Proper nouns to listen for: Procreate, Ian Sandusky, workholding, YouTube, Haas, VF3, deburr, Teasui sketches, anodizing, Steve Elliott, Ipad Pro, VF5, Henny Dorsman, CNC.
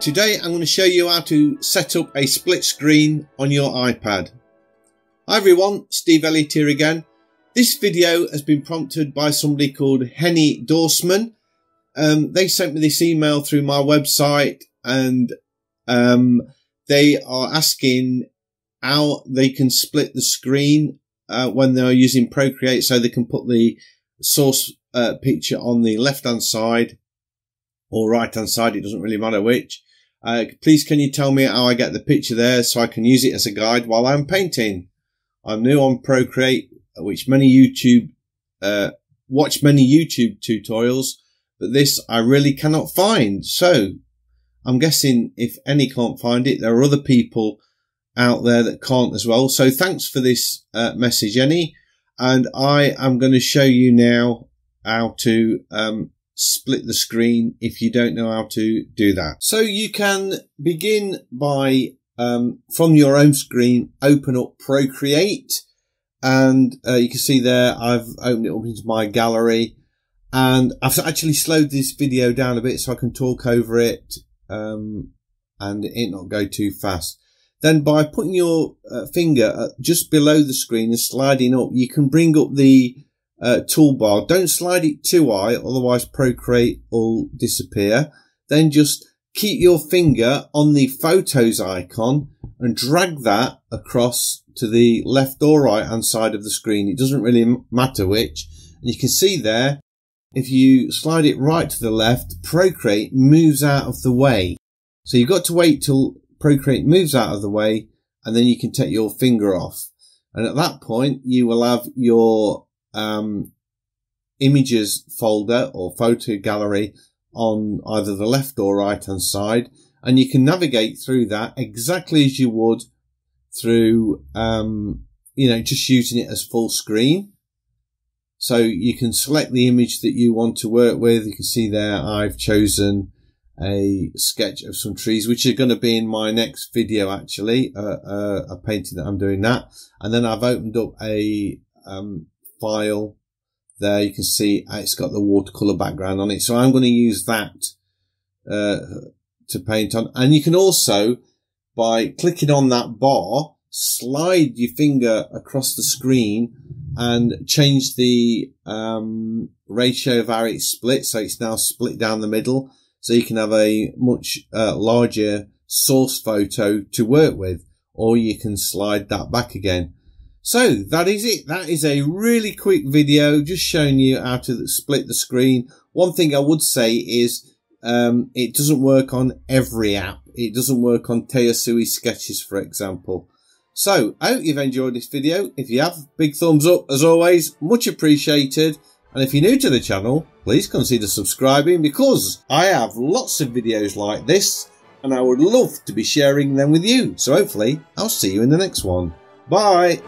Today I'm going to show you how to set up a split screen on your iPad. Hi everyone, Steve Elliott here again. This video has been prompted by somebody called Henny Dorsman. They sent me this email through my website and they are asking how they can split the screen when they are using Procreate, so they can put the source picture on the left hand side or right hand side, it doesn't really matter which. Please can you tell me how I get the picture there so I can use it as a guide while I'm painting? I'm new on Procreate, which watch many YouTube tutorials, but this I really cannot find. So I'm guessing if any can't find it, there are other people out there that can't as well. So thanks for this message, Annie, and I am going to show you now how to split the screen if you don't know how to do that. So you can begin by from your own screen, open up Procreate, and you can see there I've opened it up into my gallery, and I've actually slowed this video down a bit so I can talk over it and it not go too fast. Then by putting your finger just below the screen and sliding up, you can bring up the toolbar. Don't slide it too high, otherwise Procreate will disappear. Then just keep your finger on the photos icon and drag that across to the left or right hand side of the screen. It doesn't really matter which. And you can see there, if you slide it right to the left, Procreate moves out of the way. So you've got to wait till Procreate moves out of the way, and then you can take your finger off. And at that point, you will have your images folder or photo gallery on either the left or right hand side, and you can navigate through that exactly as you would through, you know, just using it as full screen. So you can select the image that you want to work with. You can see there I've chosen a sketch of some trees, which are going to be in my next video, actually, a painting that I'm doing that. And then I've opened up a file there. You can see it's got the watercolor background on it. So I'm going to use that to paint on. And you can also, by clicking on that bar, slide your finger across the screen and change the ratio of how it's split. So it's now split down the middle. So you can have a much larger source photo to work with, or you can slide that back again. So that is it. That is a really quick video just showing you how to split the screen. One thing I would say is it doesn't work on every app. It doesn't work on Teasui Sketches, for example. So I hope you've enjoyed this video. If you have, big thumbs up as always, much appreciated. And if you're new to the channel, please consider subscribing, because I have lots of videos like this and I would love to be sharing them with you. So hopefully I'll see you in the next one. Bye.